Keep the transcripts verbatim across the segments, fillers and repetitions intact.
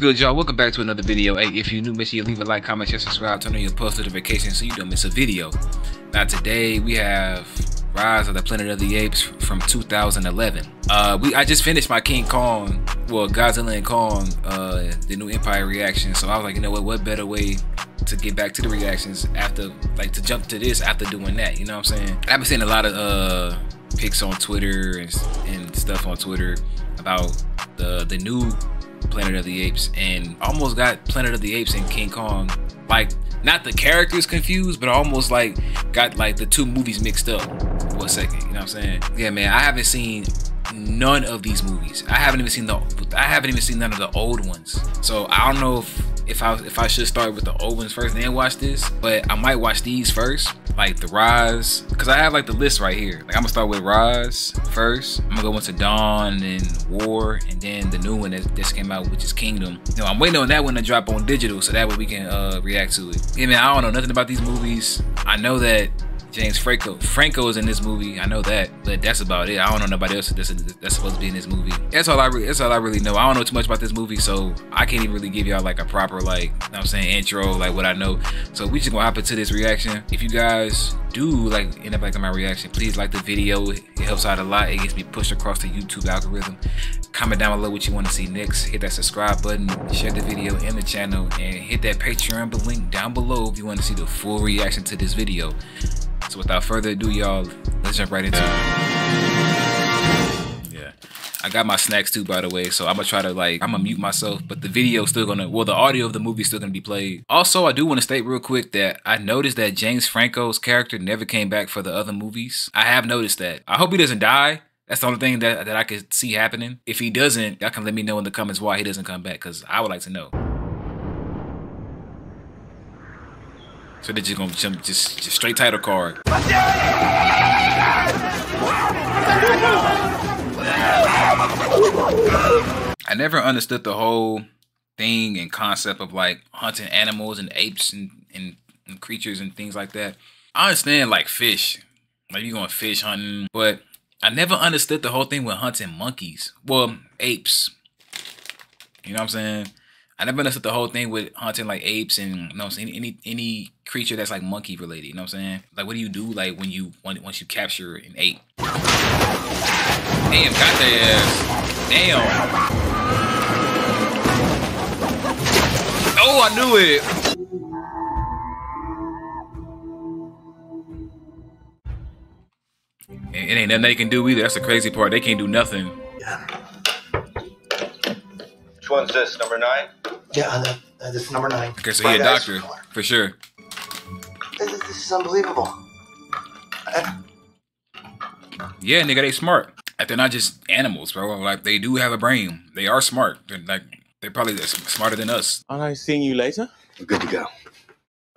good, y'all? Welcome back to another video. Hey, if you're new, make sure you leave a like, comment, share, subscribe, turn on your post notifications so you don't miss a video. Now today we have Rise of the Planet of the Apes from two thousand eleven. Uh, we I just finished my King Kong, well Godzilla and Kong, uh, the New Empire reaction. So I was like, you know what? What better way to get back to the reactions after, like, to jump to this after doing that? You know what I'm saying? I've been seeing a lot of uh, pics on Twitter and, and stuff on Twitter about the the new Planet of the Apes, and almost got Planet of the Apes and King Kong, like, not the characters confused, but almost like got like the two movies mixed up for a second. You know what I'm saying? Yeah, man, I haven't seen none of these movies. I haven't even seen the I haven't even seen none of the old ones. So I don't know if if I if I should start with the old ones first and then watch this, but I might watch these first, like the Rise, because I have like the list right here. Like, I'm gonna start with Rise first. I'm gonna go into Dawn and War, and then the new one that just came out, which is Kingdom. You know, I'm waiting on that one to drop on digital, so that way we can uh, react to it. Yeah, man, I don't know nothing about these movies. I know that James Franco Franco is in this movie. I know that, but that's about it. I don't know nobody else that's, that's supposed to be in this movie. That's all I re that's all I really know. I don't know too much about this movie, so I can't even really give y'all like a proper, like, you know what I'm saying, intro, like what I know. So we just gonna hop into this reaction. If you guys do like end up liking my reaction, please like the video. It helps out a lot. It gets me pushed across the YouTube algorithm. Comment down below what you want to see next. Hit that subscribe button. Share the video and the channel, and hit that Patreon link down below if you want to see the full reaction to this video. So without further ado, y'all, let's jump right into it. Yeah, I got my snacks too, by the way, so I'm gonna try to, like, I'm gonna mute myself, but the video still gonna, well, the audio of the movie still gonna be played. Also, I do want to state real quick that I noticed that James Franco's character never came back for the other movies. I have noticed that. I hope he doesn't die. That's the only thing that, that I could see happening. If he doesn't, y'all can let me know in the comments why he doesn't come back, because I would like to know. So they're just gonna jump, just, just straight title card. I never understood the whole thing and concept of, like, hunting animals and apes and, and, and creatures and things like that. I understand, like, fish, like you're going fish hunting, but I never understood the whole thing with hunting monkeys, well, apes. You know what I'm saying? I never understood the whole thing with hunting, like, apes and, you know what I'm saying, any any creature that's like monkey related. You know what I'm saying? Like, what do you do, like, when you once you capture an ape? Damn, got their ass. Damn. Oh, I knew it. It ain't nothing they can do either. That's the crazy part. They can't do nothing. Which one's this? Number nine? Yeah, uh, uh, this is number nine. Okay, so he's a doctor, for sure. This, this is unbelievable. Uh, yeah, nigga, they smart. Like, they're not just animals, bro. Like, they do have a brain. They are smart. They're, like, they're probably smarter than us. Aren't I seeing you later? We're good to go.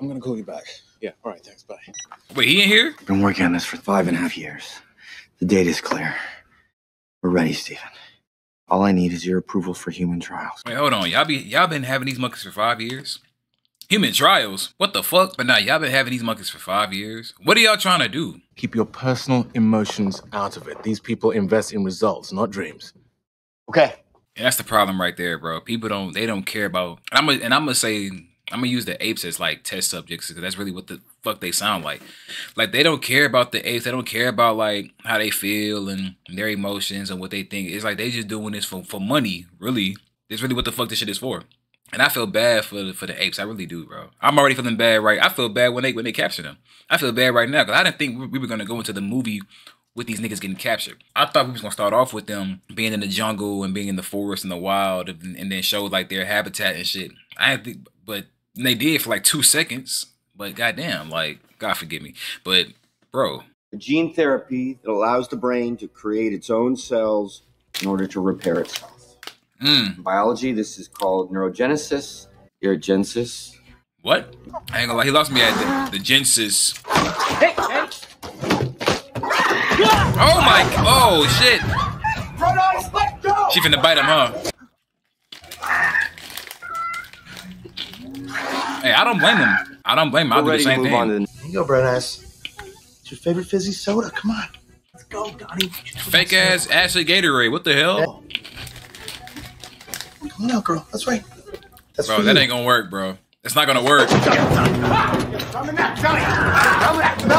I'm gonna call you back. Yeah, all right, thanks, bye. Wait, he in here? I've been working on this for five and a half years. The data's clear. We're ready, Stephen. All I need is your approval for human trials. Wait, hold on. Y'all be y'all been having these monkeys for five years? Human trials? What the fuck? But nah, y'all been having these monkeys for five years? What are y'all trying to do? Keep your personal emotions out of it. These people invest in results, not dreams. Okay. And that's the problem right there, bro. People don't, they don't care about, and I'm gonna, and I'm gonna say, I'm gonna use the apes as, like, test subjects, because that's really what the fuck they sound like. Like, they don't care about the apes. They don't care about, like, how they feel and their emotions and what they think. It's like they just doing this for, for money, really. It's really what the fuck this shit is for. And I feel bad for the, for the apes. I really do, bro. I'm already feeling bad, right? I feel bad when they when they capture them. I feel bad right now because I didn't think we were going to go into the movie with these niggas getting captured. I thought we was going to start off with them being in the jungle and being in the forest and the wild, and, and then show, like, their habitat and shit. I didn't think, but they did for, like, two seconds. But goddamn, like, God forgive me. But, bro. A gene therapy that allows the brain to create its own cells in order to repair itself. Mm. In biology, this is called neurogenesis, or Gen-Sys. What? I ain't gonna lie, he lost me at the, the Gen-Sys. Hey, hey. Oh my, oh shit. Run on, let's go. She finna bite him, huh? Hey, I don't blame him. I don't blame him. I'll do the same thing. Here you go, brown ass. It's your favorite fizzy soda. Come on. Let's go, Donnie. Fake ass Ashley Gatorade. What the hell? Come on, girl. That's right. That's bro, that ain't gonna work, bro. It's not gonna work.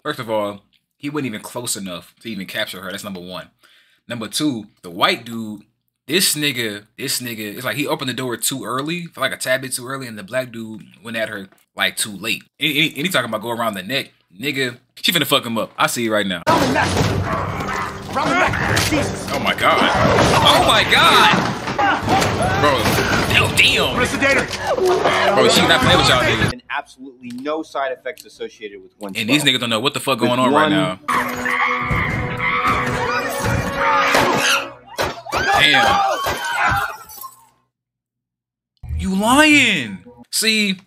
First of all, he wasn't even close enough to even capture her. That's number one. Number two, the white dude, this nigga, this nigga, it's like he opened the door too early, like a tad bit too early, and the black dude went at her like too late. And he talking about go around the neck. Nigga, she finna fuck him up. I see you right now. Oh my god. Oh my god. Bro, oh, damn. Bro, she not playing with y'all niggas. And absolutely no side effects associated with one. And these niggas don't know what the fuck going on right now. Damn. You lying. See,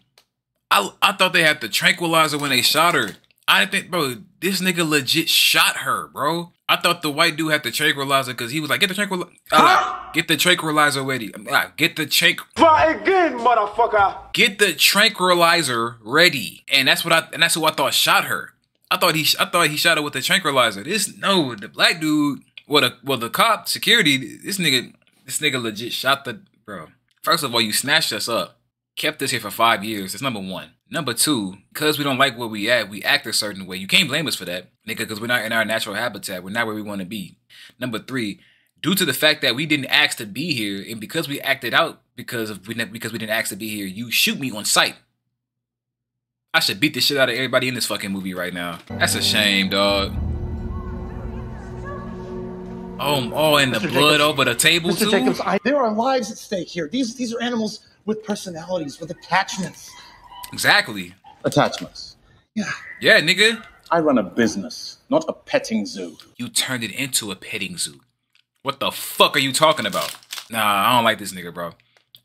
I I thought they had to tranquilize her when they shot her. I didn't think, bro, this nigga legit shot her, bro. I thought the white dude had the tranquilizer because he was like, get the tranquilizer. Like, get the tranquilizer ready. Like, get the tranq. Try again, motherfucker. Get the tranquilizer ready. And that's what I and that's who I thought shot her. I thought he I thought he shot her with the tranquilizer. This no, the black dude, well the well the cop security, this nigga, this nigga legit shot the bro. First of all, you snatched us up. Kept us here for five years. That's number one. Number two, because we don't like where we at, we act a certain way. You can't blame us for that, nigga, because we're not in our natural habitat. We're not where we want to be. Number three, due to the fact that we didn't ask to be here, and because we acted out because of we because we didn't ask to be here, you shoot me on sight. I should beat the shit out of everybody in this fucking movie right now. That's a shame, dog. Oh, oh, and the Mister blood Jacobs, over the table, Mister too? Jacobs, I, there are lives at stake here. These, these are animals with personalities, with attachments. Exactly. Attachments. Yeah. Yeah, nigga. I run a business, not a petting zoo. You turned it into a petting zoo. What the fuck are you talking about? Nah, I don't like this nigga, bro.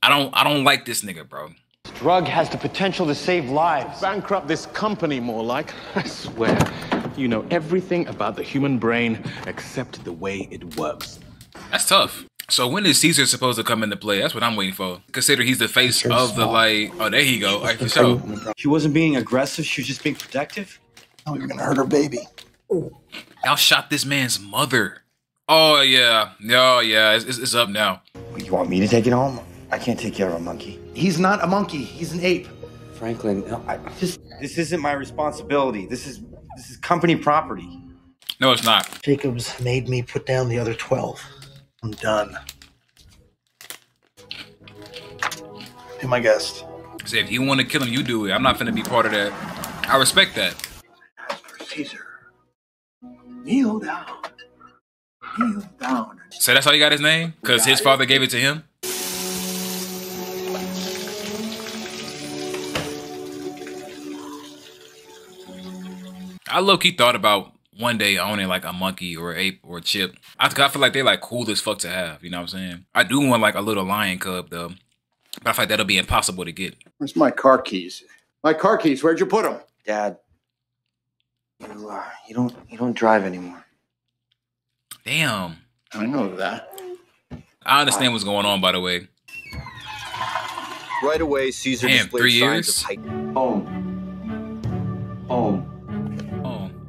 I don't I don't like this nigga, bro. This drug has the potential to save lives. Bankrupt this company more like. I swear, you know everything about the human brain except the way it works. That's tough. So when is Caesar supposed to come into play? That's what I'm waiting for. Consider he's the face of the, like, oh, there he go. All right, for sure. She wasn't being aggressive. She was just being protective. Oh, you're going to hurt her baby. Y'all shot this man's mother. Oh, yeah. Oh, yeah. It's, it's up now. You want me to take it home? I can't take care of a monkey. He's not a monkey. He's an ape. Franklin, no, I just... This isn't my responsibility. This is, this is company property. No, it's not. Jacobs made me put down the other twelve. I'm done. Be my guest. Say, if you want to kill him, you do it. I'm not finna be part of that. I respect that. As for Caesar, kneel down. Kneel down. So that's how he got his name? Because his father gave it to him? I low-key thought about one day owning like a monkey or an ape or a chip. I, I feel like they're like cool as fuck to have. You know what I'm saying? I do want like a little lion cub though. But I feel like that'll be impossible to get. Where's my car keys? My car keys, where'd you put them? Dad, you, uh, you don't you don't drive anymore. Damn. I know that. I understand I... what's going on, by the way. Right away, Caesar Damn, displayed three signs years? of height. Home. Home.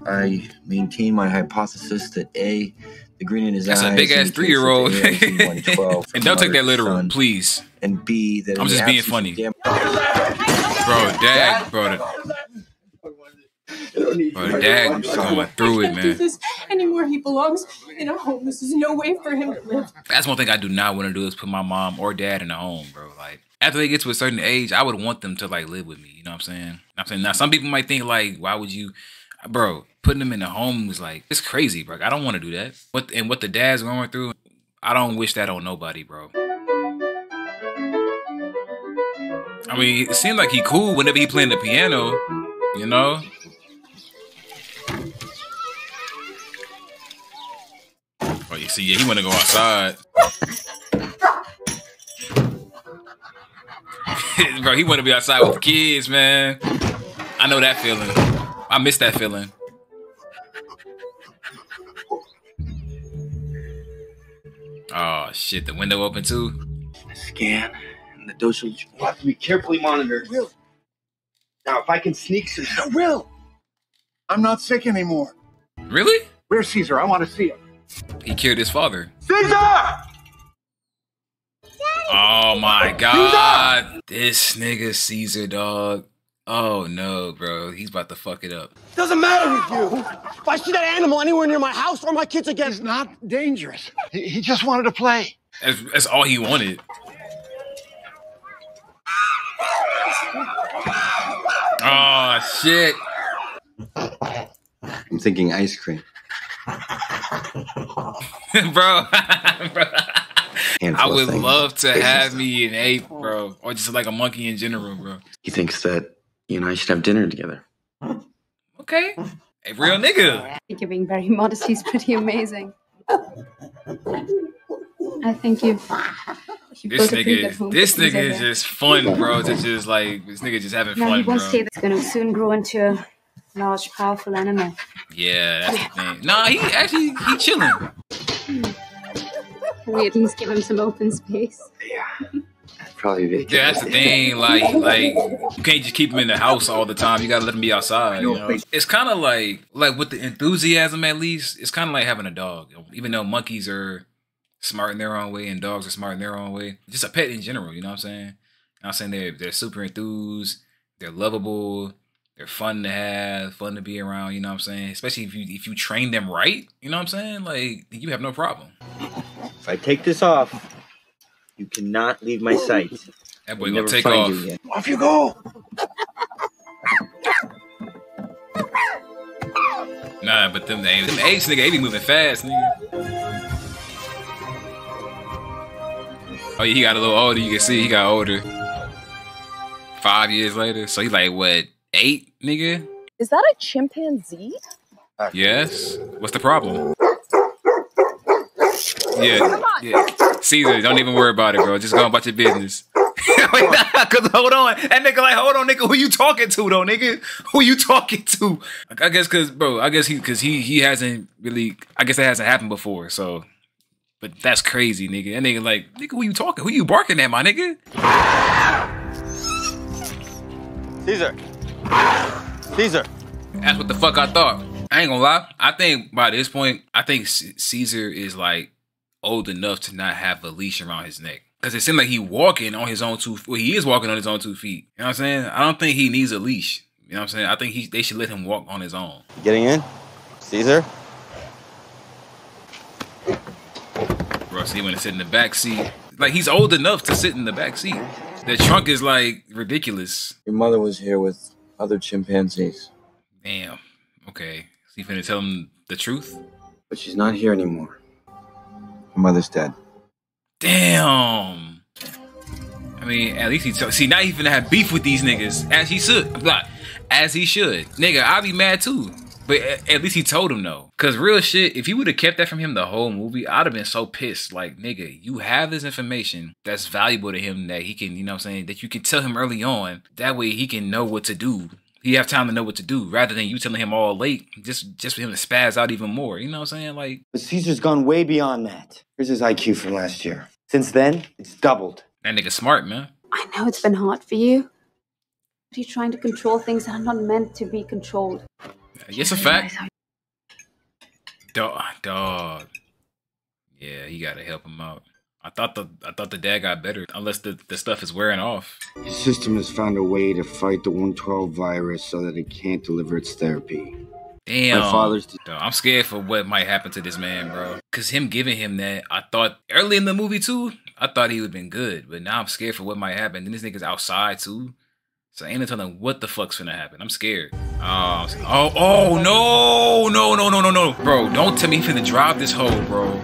I maintain my hypothesis that A, the green in his eyes. That's a big ass three year old. And don't take that literal, please. And B, that I'm just being funny. Bro, Dag, bro. Bro, Dag going through it, man. Anymore, he belongs in a home. This is no way for him to live. That's one thing I do not want to do is put my mom or dad in a home, bro. Like, after they get to a certain age, I would want them to like live with me. You know what I'm saying? I'm saying now, some people might think like, why would you, bro? Putting them in the home was like, it's crazy, bro. I don't want to do that. What and what the dad's going through, I don't wish that on nobody, bro. I mean, it seemed like he cool whenever he playing the piano, you know? Oh, you see, yeah, he want to go outside. Bro, he want to be outside with the kids, man. I know that feeling. I miss that feeling. Oh shit, the window open too. Scan and the dosage will have to be carefully monitored. Will. Now if I can sneak some. I will. I'm not sick anymore. Really? Where's Caesar? I want to see him. He cured his father. Caesar! Daddy! Oh my God. This nigga Caesar, dog. Oh no, bro. He's about to fuck it up. Doesn't matter with you. If I see that animal anywhere near my house or my kids again. He's not dangerous. He, he just wanted to play. That's, that's all he wanted. Oh, shit. I'm thinking ice cream. Bro. Bro. I would things. love to it's have just... me an ape, bro. Or just like a monkey in general, bro. He thinks that you and I should have dinner together. Okay. A real nigga. I think you're being very modest. He's pretty amazing. I think you've... you've this nigga, this nigga is just fun, bro. It's just like, this nigga just having no, fun, bro. It's going to soon grow into a large, powerful animal. Yeah, that's the thing. Nah, he actually, he chilling. Can we at least give him some open space? Yeah, that'd probably be. Yeah, that's the thing. Like, like you can't just keep him in the house all the time. You gotta let him be outside. You know? It's kind of like, like with the enthusiasm, at least, it's kind of like having a dog. Even though monkeys are smart in their own way and dogs are smart in their own way, just a pet in general. You know what I'm saying? I'm saying they're they're super enthused. They're lovable. They're fun to have, fun to be around. You know what I'm saying? Especially if you if you train them right. You know what I'm saying? Like, you have no problem. If I take this off, you cannot leave my sight. That boy gonna take off. You off you go. Nah, but them names, them apes, nigga, they be moving fast, nigga. Oh, yeah, he got a little older. You can see he got older. Five years later, so he's like what, eight, nigga? Is that a chimpanzee? Yes. What's the problem? Yeah, yeah. Caesar, don't even worry about it, bro. Just go about your business. Wait, nah, cause hold on. That nigga like, hold on, nigga. Who you talking to, though, nigga? Who you talking to? I guess cause, bro, I guess he, cause he, he hasn't really, I guess that hasn't happened before, so. But that's crazy, nigga. That nigga like, nigga, who you talking? Who you barking at, my nigga? Caesar. Caesar. That's what the fuck I thought. I ain't gonna lie. I think by this point, I think C Caesar is like, old enough to not have a leash around his neck. Because it seemed like he walking on his own two feet. Well, he is walking on his own two feet. You know what I'm saying? I don't think he needs a leash. You know what I'm saying? I think he, they should let him walk on his own. Getting in? Caesar? Bro, see, when to sit in the back seat. Like, he's old enough to sit in the back seat. The trunk is, like, ridiculous. Your mother was here with other chimpanzees. Damn. Okay. So you finna tell him the truth? But she's not here anymore. My mother's dead. Damn. I mean, at least he told. See, now he finna have beef with these niggas. As he should. Like, as he should. Nigga, I'll be mad too. But at, at least he told him though. Because real shit, if you would have kept that from him the whole movie, I'd have been so pissed. Like, nigga, you have this information that's valuable to him that he can, you know what I'm saying, that you can tell him early on. That way he can know what to do. He have time to know what to do rather than you telling him all late, just just for him to spaz out even more. You know what I'm saying? Like, but Caesar's gone way beyond that. Here's his I Q from last year. Since then, it's doubled. That nigga smart, man. I know it's been hard for you. But you're trying to control things that are not meant to be controlled. Yes, a fact. Dog, dog. Yeah, he gotta help him out. I thought the I thought the dad got better, unless the, the stuff is wearing off. His system has found a way to fight the one twelve virus so that it can't deliver its therapy. Damn. My father's Duh, I'm scared for what might happen to this man, bro. Because him giving him that, I thought, early in the movie too, I thought he would have been good. But now I'm scared for what might happen. Then this nigga's outside too. So I ain't telling what the fuck's finna happen. I'm scared. Oh, oh, oh, no, no, no, no, no, no. Bro, don't tell me he finna drive this hole, bro.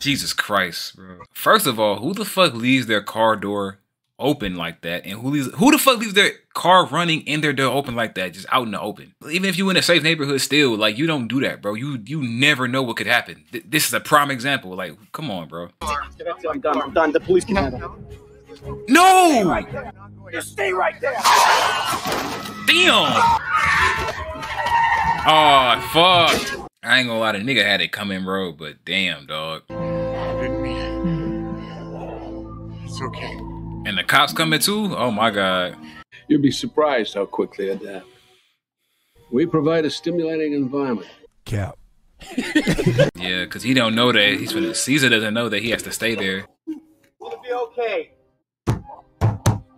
Jesus Christ, bro. First of all, who the fuck leaves their car door open like that? And who leaves, who the fuck leaves their car running in their door open like that, just out in the open? Even if you in a safe neighborhood still, like, you don't do that, bro. You you never know what could happen. Th this is a prime example. Like, come on, bro. I'm done. I'm done. The police can handle it. No! Stay right there. Just stay right there. Damn! Oh, fuck. I ain't gonna lie, the nigga had it coming, bro, but damn, dog. It's okay. And the cops coming too? Oh my God. You'll be surprised how quickly they adapt. We provide a stimulating environment. Cap. Yeah, because he don't know that. He's finna, Caesar doesn't know that he has to stay there. It'll be okay.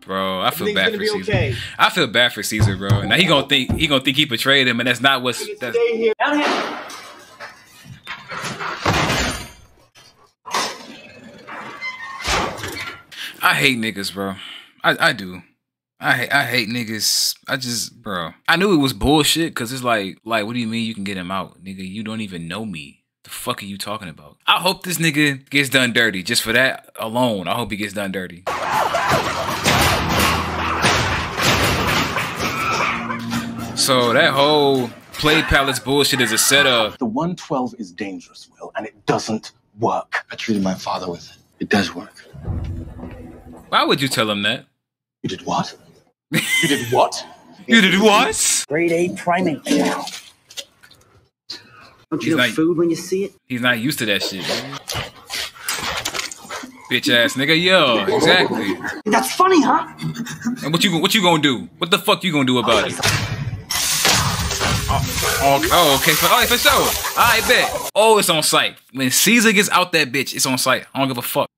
Bro, I feel bad for Caesar. Okay. I feel bad for Caesar, bro. And now he gonna think he gonna think he betrayed him, and that's not what's. That's... Stay here. Down here. I hate niggas, bro. I I do. I I hate niggas. I just, bro. I knew it was bullshit, cause it's like, like, what do you mean you can get him out, nigga? You don't even know me. The fuck are you talking about? I hope this nigga gets done dirty just for that alone. I hope he gets done dirty. So that whole play palace bullshit is a setup. The one twelve is dangerous, Will, and it doesn't work. I treated my father with it. It does work. Why would you tell him that? You did what? You did what? You did what? Grade A primate. Don't you know food when you see it? He's not used to that shit, man. Bitch ass nigga, yo, exactly. That's funny, huh? And what you what you gonna do? What the fuck you gonna do about it? Oh, oh, okay, for, all right, for sure. I bet. Oh, it's on site. When Caesar gets out that bitch, it's on site. I don't give a fuck.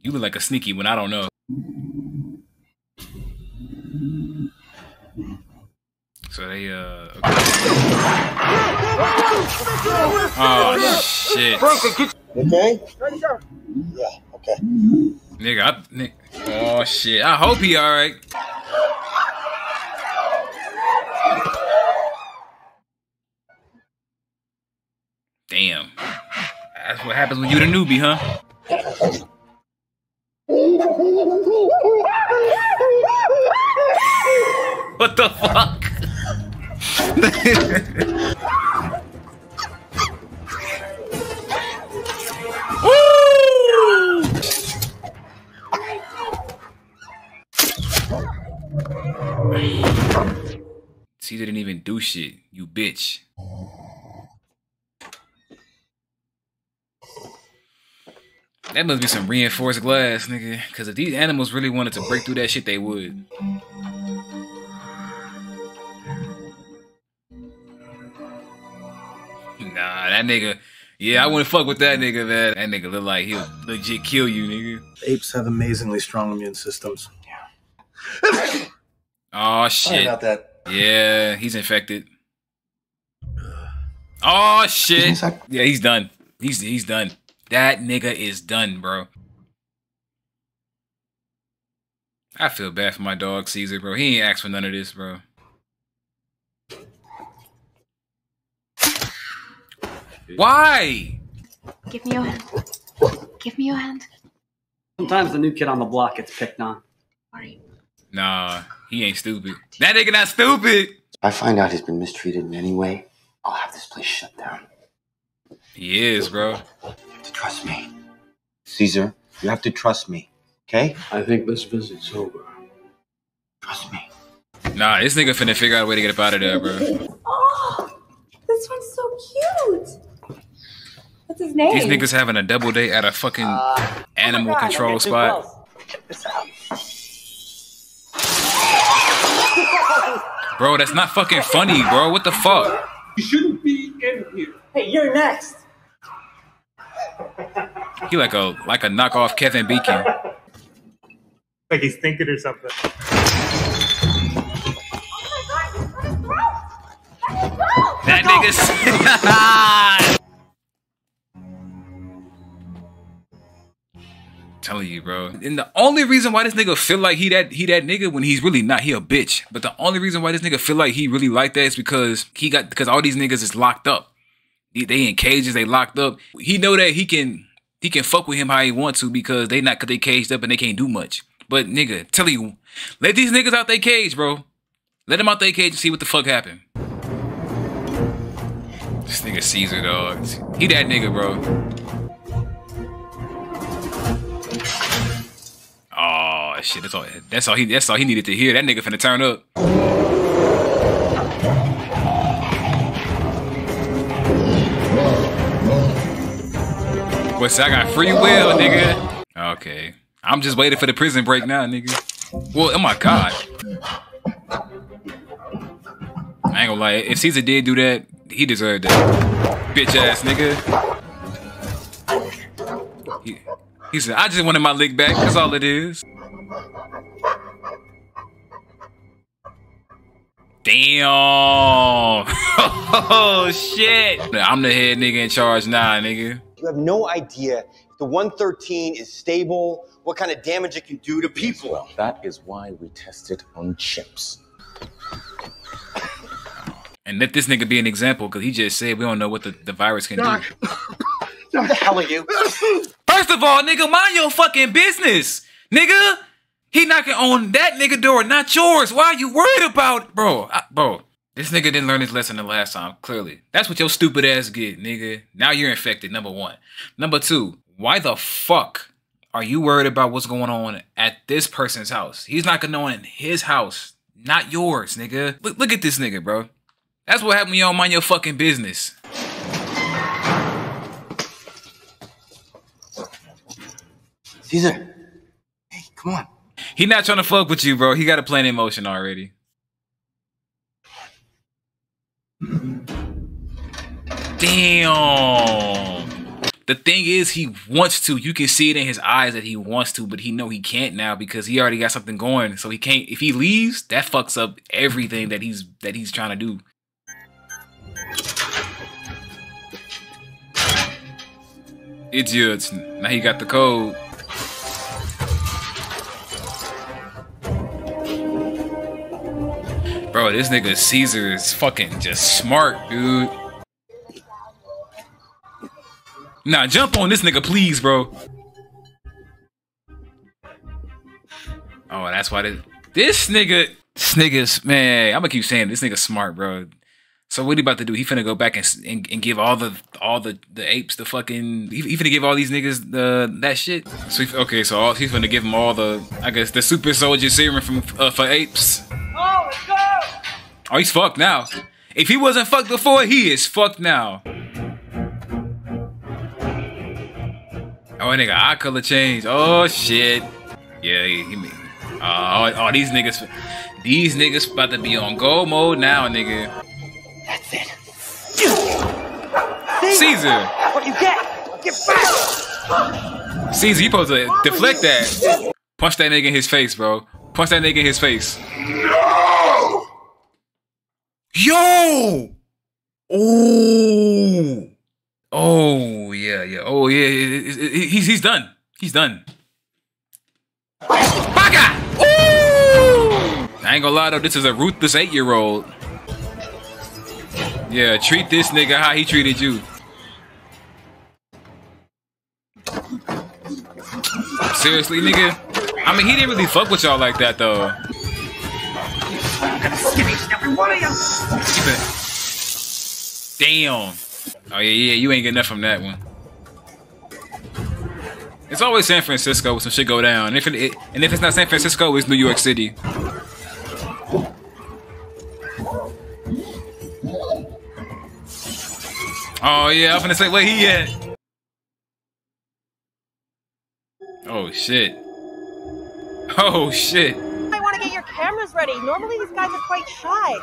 You look like a sneaky one. I don't know. So they, uh... Okay. Oh, shit. Okay? Yeah, okay. Nigga, I... Nigga. Oh, shit. I hope he alright. Damn. That's what happens when you the newbie, huh? What the fuck? Woo! Caesar didn't even do shit, you bitch. That must be some reinforced glass, nigga. Because if these animals really wanted to break through that shit, they would. Nah, that nigga... Yeah, I wouldn't fuck with that nigga, man. That nigga look like he'll legit kill you, nigga. Apes have amazingly strong immune systems. Yeah. Oh, shit. Sorry about that. Yeah, he's infected. Oh, shit. Yeah, he's done. He's, he's done. That nigga is done, bro. I feel bad for my dog, Caesar, bro. He ain't asked for none of this, bro. Why? Give me your hand. Give me your hand. Sometimes the new kid on the block gets picked on. Sorry. Nah, he ain't stupid. That nigga not stupid! If I find out he's been mistreated in any way, I'll have this place shut down. He is, bro. Trust me. Caesar, you have to trust me, okay? I think this visit's over. Trust me. Nah, this nigga finna figure out a way to get up out of there, bro. Oh, this one's so cute. What's his name? These niggas having a double date at a fucking uh, animal oh control okay, spot. Check this out. Bro, that's not fucking funny, bro. What the fuck? You shouldn't be in here. Hey, you're next. He like a like a knockoff Kevin Bacon. Like he's thinking or something. Oh my god, that is gross! That is gross! That nigga's telling you, bro. And the only reason why this nigga feel like he that he that nigga when he's really not, he a bitch. But the only reason why this nigga feel like he really like that is because he got because all these niggas is locked up. They in cages, they locked up. He know that he can he can fuck with him how he want to because they not cause they caged up and they can't do much. But nigga, tell you, let these niggas out their cage, bro. Let them out their cage and see what the fuck happened. This nigga Caesar, dog. He that nigga, bro. Oh shit, that's all that's all he that's all he needed to hear. That nigga finna turn up. What's that? I got free will, nigga. Okay. I'm just waiting for the prison break now, nigga. Well, oh my god. I ain't gonna lie, if Caesar did do that, he deserved that. Bitch ass nigga. He, he said, I just wanted my lick back, that's all it is. Damn. Oh, shit. I'm the head nigga in charge now, nigga. You have no idea if the one thirteen is stable, what kind of damage it can do to people. Well, that is why we test it on chimps. And let this nigga be an example, because he just said we don't know what the, the virus can Doc. do. Who the hell are you? First of all, nigga, mind your fucking business, nigga. He knocking on that nigga door, not yours. Why are you worried about? Bro, I, bro, this nigga didn't learn his lesson the last time, clearly. That's what your stupid ass get, nigga. Now you're infected, number one. Number two, why the fuck are you worried about what's going on at this person's house? He's not gonna know in his house, not yours, nigga. Look, look at this nigga, bro. That's what happened when you don't mind your fucking business. Caesar, hey, come on. He not trying to fuck with you, bro. He got a plan in motion already. Damn. The thing is, he wants to. You can see it in his eyes that he wants to, but he know he can't now because he already got something going. So he can't. If he leaves, that fucks up everything that he's that he's trying to do. It's yours. Now he got the code. Bro, this nigga Caesar is fucking just smart, dude. Nah, jump on this nigga, please, bro. Oh, that's why this... This nigga... This nigga's... Man, I'm gonna keep saying this nigga's smart, bro. So what he about to do? He finna go back and, and, and give all the all the, the apes the fucking... He, he finna give all these niggas the, that shit? So he, okay, so all, he's finna give them all the... I guess the super soldier serum from uh, for apes. Oh, let's go! Oh, he's fucked now. If he wasn't fucked before, he is fucked now. Oh, nigga, eye color change. Oh, shit. Yeah, he... he uh, oh, oh, these niggas... These niggas about to be on go mode now, nigga. That's it. Caesar! Caesar. What you get? Get back! Caesar, you supposed to deflect that. Punch that nigga in his face, bro. Punch that nigga in his face. Yo! Oh! Oh, yeah, yeah. Oh, yeah. It, it, it, it, he's, he's done. He's done. Baka! Ooh! I ain't gonna lie, though. This is a ruthless eight-year-old. Yeah, treat this nigga how he treated you. Seriously, nigga? I mean, he didn't really fuck with y'all like that, though. I'm gonna skip each and every one of you. Damn. Oh yeah, yeah, you ain't getting nothing from that one. It's always San Francisco when some shit go down. And if it, it, and if it's not San Francisco, it's New York City. Oh yeah, I'm finna say where he at. Oh shit. Oh shit. Cameras ready. Normally these guys are quite shy.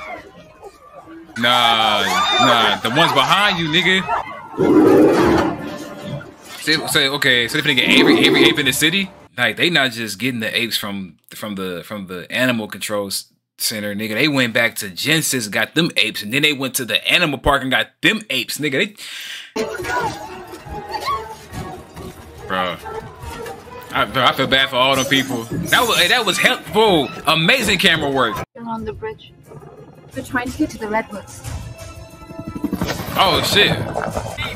Nah, nah. The ones behind you, nigga. Say, so, so, okay. So they finna get every every ape in the city. Like they not just getting the apes from from the from the animal control center, nigga. They went back to Gen-Sys, got them apes, and then they went to the animal park and got them apes, nigga. They... Bro. I, I feel bad for all the people. That was hey, that was helpful. Amazing camera work. They're on the bridge. They're trying to get to the redwoods. Oh shit!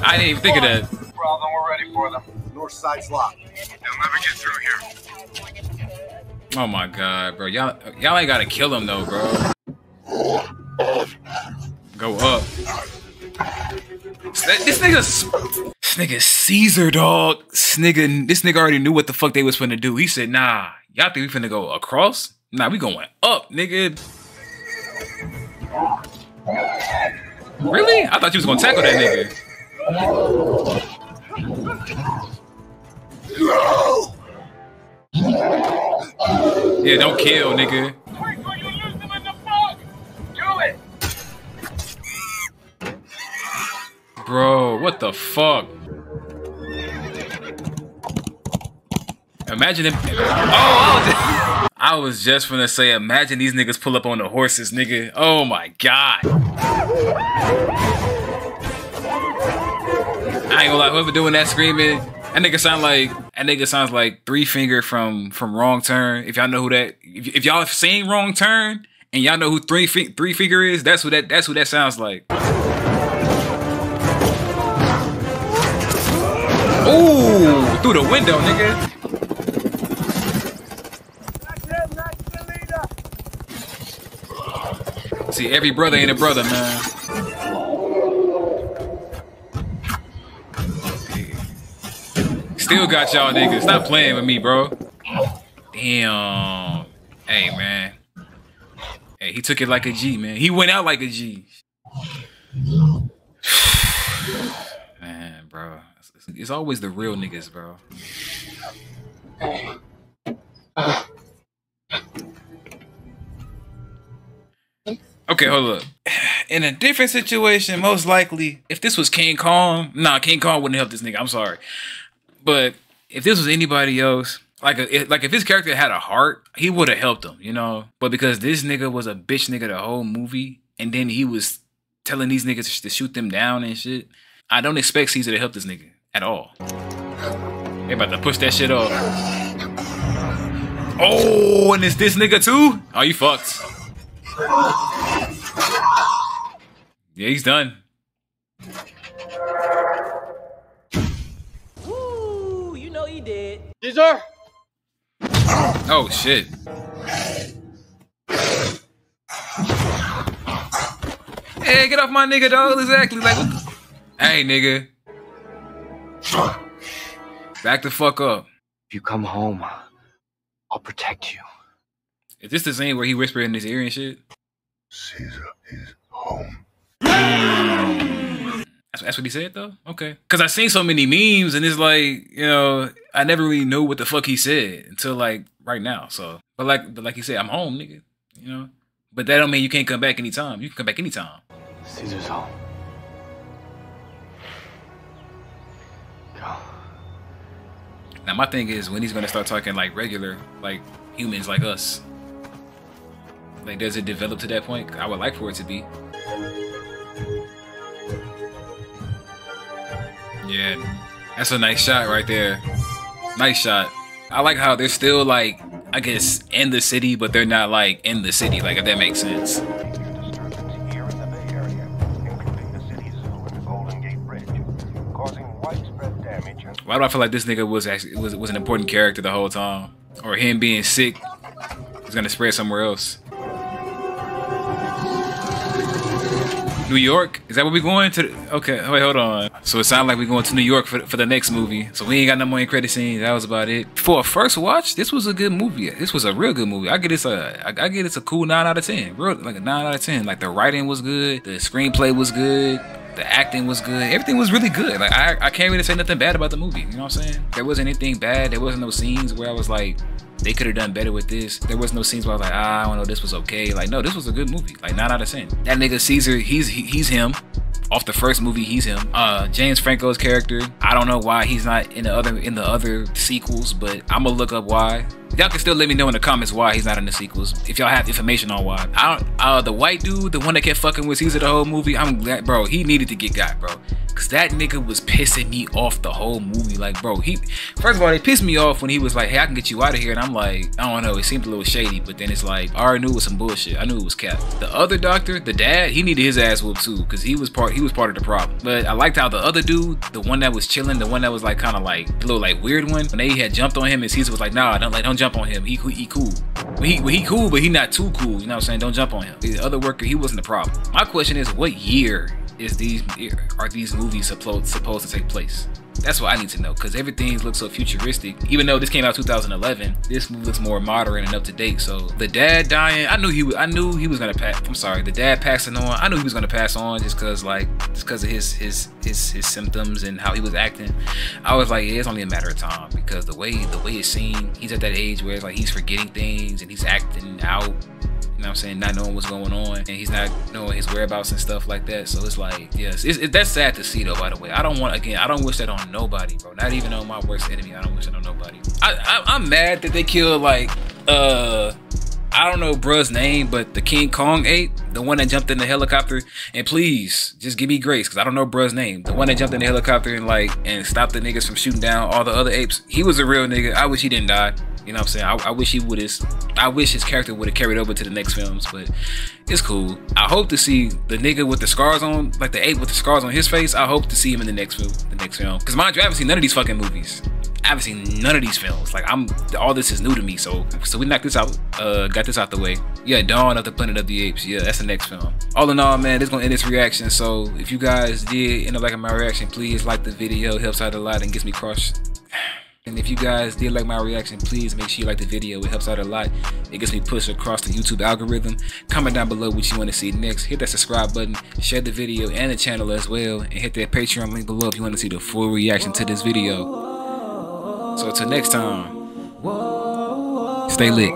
I didn't even think of that. No problem, we're ready for them. North side's locked. Now let me get through here. Oh my god, bro! Y'all y'all ain't gotta kill him though, bro. Go up. This nigga's. This nigga Caesar, dog. This nigga, this nigga already knew what the fuck they was finna do. He said, nah, y'all think we finna go across? Nah, we going up, nigga. Really? I thought you was gonna tackle that nigga. Yeah, don't kill, nigga. Wait till you lose them in the fog. Do it. What the fuck? Imagine if... Oh, I was just, I was just gonna say, imagine these niggas pull up on the horses, nigga. Oh my god. I ain't gonna lie, whoever doing that screaming, that nigga sound like, that nigga sounds like Three Finger from from Wrong Turn. If y'all know who that, if, if y'all have seen Wrong Turn and y'all know who Three Fi- Three Finger is, that's who that that's who that sounds like. Ooh, through the window, nigga. See, every brother ain't a brother, man. Still got y'all niggas. Stop playing with me, bro. Damn. Hey, man. Hey, he took it like a G, man. He went out like a G. Man, bro. It's always the real niggas, bro. Okay, hold up. In a different situation, most likely, if this was King Kong, nah, King Kong wouldn't help this nigga. I'm sorry, but if this was anybody else, like, a, like if his character had a heart, he would have helped him, you know. But because this nigga was a bitch nigga the whole movie, and then he was telling these niggas to shoot them down and shit, I don't expect Caesar to help this nigga at all. They about to push that shit off. Oh, and it's this nigga too? Oh, you fucked. Yeah, he's done. Woo, you know he did. Caesar! Oh, shit. Hey, get off my nigga, dog. Exactly. Like, what the... Hey, nigga. Back the fuck up. If you come home, I'll protect you. Is this the scene where he whispered in his ear and shit? Caesar is home. That's, that's what he said, though? Okay. Because I seen so many memes, and it's like, you know, I never really knew what the fuck he said until, like, right now. So, But like but like he said, I'm home, nigga. You know? But that don't mean you can't come back anytime. You can come back anytime. Caesar's home. Go. Now, my thing is, when he's going to start talking like regular, like humans like us. Like, does it develop to that point? I would like for it to be. Yeah, that's a nice shot right there. Nice shot. I like how they're still, like, I guess, in the city, but they're not, like, in the city. Like, if that makes sense. Disturbance here in the Bay Area, including the cities over the Golden Gate Bridge, causing widespread damage. Why do I feel like this nigga was actually was was an important character the whole time? Or him being sick is gonna spread somewhere else. New York? Is that where we going to? The, okay, wait, hold on. So it sounds like we're going to New York for, for the next movie. So we ain't got no more in credit scenes. That was about it. For a first watch, this was a good movie. This was a real good movie. I get it's a, I, I get it's a cool nine out of ten. Real, like a nine out of ten. Like the writing was good, the screenplay was good, the acting was good. Everything was really good. Like I, I can't really say nothing bad about the movie. You know what I'm saying? There wasn't anything bad. There wasn't no scenes where I was like, they could have done better with this. There was no scenes where I was like, ah, I don't know, this was okay. Like, no, this was a good movie. Like, nine out of ten. That nigga Caesar, he's he, he's him. Off the first movie, he's him. Uh, James Franco's character, I don't know why he's not in the other in the other sequels, but I'm gonna look up why. Y'all can still let me know in the comments why he's not in the sequels. If y'all have information on why. I don't. Uh, the white dude, the one that kept fucking with Caesar the whole movie. I'm glad, bro. He needed to get got, bro. Cause that nigga was pissing me off the whole movie. Like, bro, he. First of all, they pissed me off when he was like, "Hey, I can get you out of here," and I'm like, I don't know. It seemed a little shady, but then it's like, I already knew it was some bullshit. I knew it was cap. The other doctor, the dad, he needed his ass whooped too, cause he was part. He was part of the problem. But I liked how the other dude, the one that was chilling, the one that was like kind of like the little like weird one, when they had jumped on him and Caesar was like, "Nah, don't like don't jump on him. He he cool. He he cool, but he not too cool. You know what I'm saying? Don't jump on him." The other worker, he wasn't the problem. My question is, what year is these are these movies supposed supposed to take place? That's what I need to know, because everything looks so futuristic. Even though this came out two thousand eleven, this movie looks more modern and up to date. So the dad dying, I knew he was. I knew he was gonna pass. I'm sorry, the dad passing on. I knew he was gonna pass on just cause like just cause of his his his his symptoms and how he was acting. I was like, yeah, it's only a matter of time because the way the way it's seen, he's at that age where it's like he's forgetting things and he's acting out. you know what I'm saying, not knowing what's going on, and he's not knowing his whereabouts and stuff like that. So it's like, yes, it's, it, that's sad to see though, by the way. I don't want, again, I don't wish that on nobody, bro. Not even on my worst enemy, I don't wish that on nobody. I, I, I'm mad that they killed, like, uh, I don't know bruh's name, but the King Kong ape, the one that jumped in the helicopter, and please just give me grace because I don't know bruh's name. The one that jumped in the helicopter and like and stopped the niggas from shooting down all the other apes. He was a real nigga. I wish he didn't die. You know what I'm saying? I, I wish he would have, I wish his character would have carried over to the next films, but it's cool. I hope to see the nigga with the scars on, like the ape with the scars on his face. I hope to see him in the next film, the next film. Because mind you, I haven't seen none of these fucking movies. I haven't seen none of these films. Like, I'm, all this is new to me. So, so we knocked this out, uh, got this out the way. Yeah, Dawn of the Planet of the Apes. Yeah, that's the next film. All in all, man, this gonna end this reaction. So if you guys did end up liking my reaction, please like the video. It helps out a lot and gets me crushed. And if you guys did like my reaction, please make sure you like the video. It helps out a lot. It gets me pushed across the YouTube algorithm. Comment down below what you want to see next. Hit that subscribe button. Share the video and the channel as well. And hit that Patreon link below if you want to see the full reaction to this video. So until next time, stay lit.